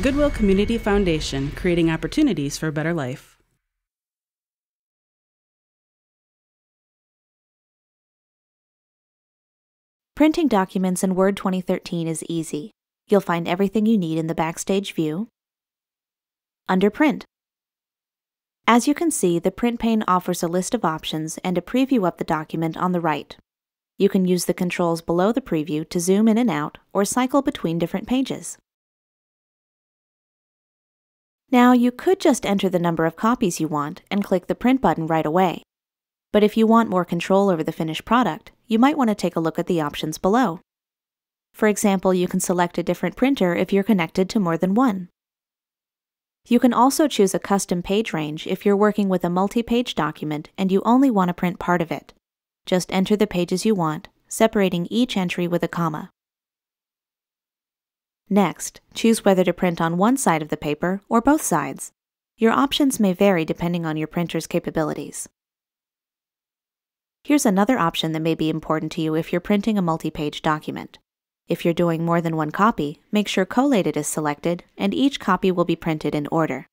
Goodwill Community Foundation, creating opportunities for a better life. Printing documents in Word 2013 is easy. You'll find everything you need in the Backstage view under Print. As you can see, the print pane offers a list of options and a preview of the document on the right. You can use the controls below the preview to zoom in and out or cycle between different pages. Now, you could just enter the number of copies you want and click the Print button right away. But if you want more control over the finished product, you might want to take a look at the options below. For example, you can select a different printer if you're connected to more than one. You can also choose a custom page range if you're working with a multi-page document and you only want to print part of it. Just enter the pages you want, separating each entry with a comma. Next, choose whether to print on one side of the paper or both sides. Your options may vary depending on your printer's capabilities. Here's another option that may be important to you if you're printing a multi-page document. If you're doing more than one copy, make sure Collated is selected, and each copy will be printed in order.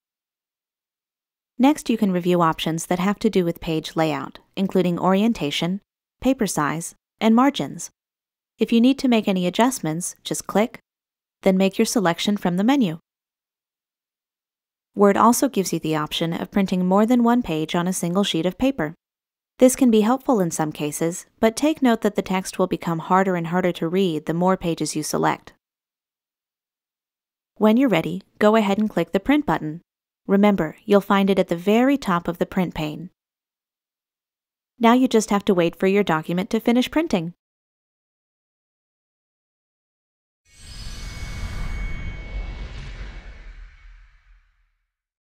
Next, you can review options that have to do with page layout, including orientation, paper size, and margins. If you need to make any adjustments, just click, then make your selection from the menu. Word also gives you the option of printing more than one page on a single sheet of paper. This can be helpful in some cases, but take note that the text will become harder and harder to read the more pages you select. When you're ready, go ahead and click the Print button. Remember, you'll find it at the very top of the print pane. Now you just have to wait for your document to finish printing.